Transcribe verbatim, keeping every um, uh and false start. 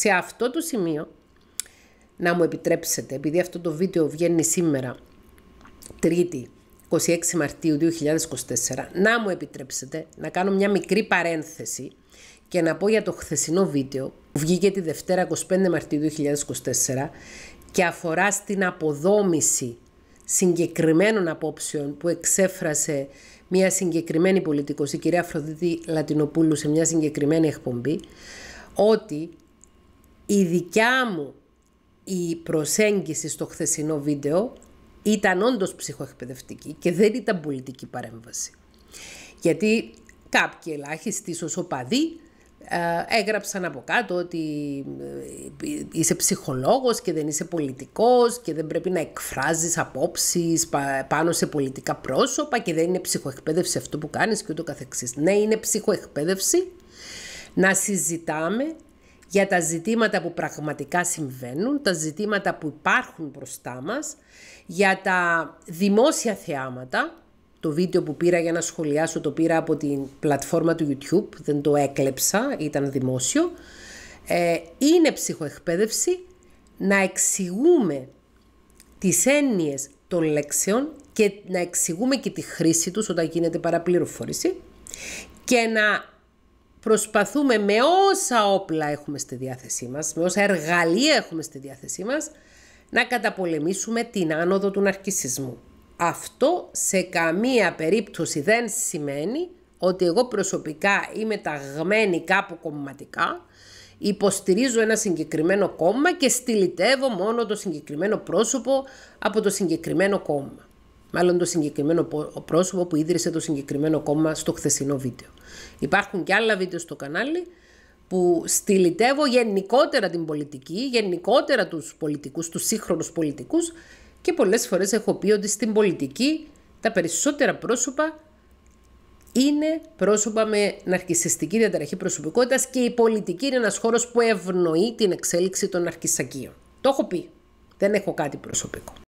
σε αυτό το σημείο, να μου επιτρέψετε, επειδή αυτό το βίντεο βγαίνει σήμερα, Τρίτη, είκοσι έξι Μαρτίου δύο χιλιάδες είκοσι τέσσερα, να μου επιτρέψετε να κάνω μια μικρή παρένθεση και να πω για το χθεσινό βίντεο που βγήκε τη Δευτέρα είκοσι πέντε Μαρτίου δύο χιλιάδες είκοσι τέσσερα και αφορά στην αποδόμηση συγκεκριμένων απόψεων που εξέφρασε μια συγκεκριμένη πολιτικός, η κυρία Αφροδίτη Λατινοπούλου, σε μια συγκεκριμένη εκπομπή, ότι η δικιά μου η προσέγγιση στο χθεσινό βίντεο ήταν όντως ψυχοεκπαιδευτική και δεν ήταν πολιτική παρέμβαση. Γιατί κάποιοι ελάχιστοι σωσοπαδοί έγραψαν από κάτω ότι είσαι ψυχολόγος και δεν είσαι πολιτικός και δεν πρέπει να εκφράζεις απόψεις πάνω σε πολιτικά πρόσωπα και δεν είναι ψυχοεκπαίδευση αυτό που κάνεις και ούτω καθεξής. Ναι, είναι ψυχοεκπαίδευση να συζητάμε για τα ζητήματα που πραγματικά συμβαίνουν, τα ζητήματα που υπάρχουν μπροστά μας, για τα δημόσια θεάματα. Το βίντεο που πήρα για να σχολιάσω το πήρα από την πλατφόρμα του YouTube, δεν το έκλεψα, ήταν δημόσιο. Ε, είναι ψυχοεκπαίδευση να εξηγούμε τις έννοιες των λέξεων και να εξηγούμε και τη χρήση τους όταν γίνεται παραπληροφόρηση και να προσπαθούμε με όσα όπλα έχουμε στη διάθεσή μας, με όσα εργαλεία έχουμε στη διάθεσή μας, να καταπολεμήσουμε την άνοδο του ναρκισσισμού. Αυτό σε καμία περίπτωση δεν σημαίνει ότι εγώ προσωπικά είμαι ταγμένη κάπου κομματικά, υποστηρίζω ένα συγκεκριμένο κόμμα και στυλιτεύω μόνο το συγκεκριμένο πρόσωπο από το συγκεκριμένο κόμμα. Μάλλον το συγκεκριμένο πρόσωπο που ίδρυσε το συγκεκριμένο κόμμα στο χθεσινό βίντεο. Υπάρχουν και άλλα βίντεο στο κανάλι που στυλιτεύω γενικότερα την πολιτική, γενικότερα τους πολιτικούς, τους σύγχρονους πολιτικούς, και πολλές φορές έχω πει ότι στην πολιτική τα περισσότερα πρόσωπα είναι πρόσωπα με ναρκισσιστική διαταραχή προσωπικότητας και η πολιτική είναι ένας χώρος που ευνοεί την εξέλιξη των ναρκισσακίων. Το έχω πει. Δεν έχω κάτι προσωπικό.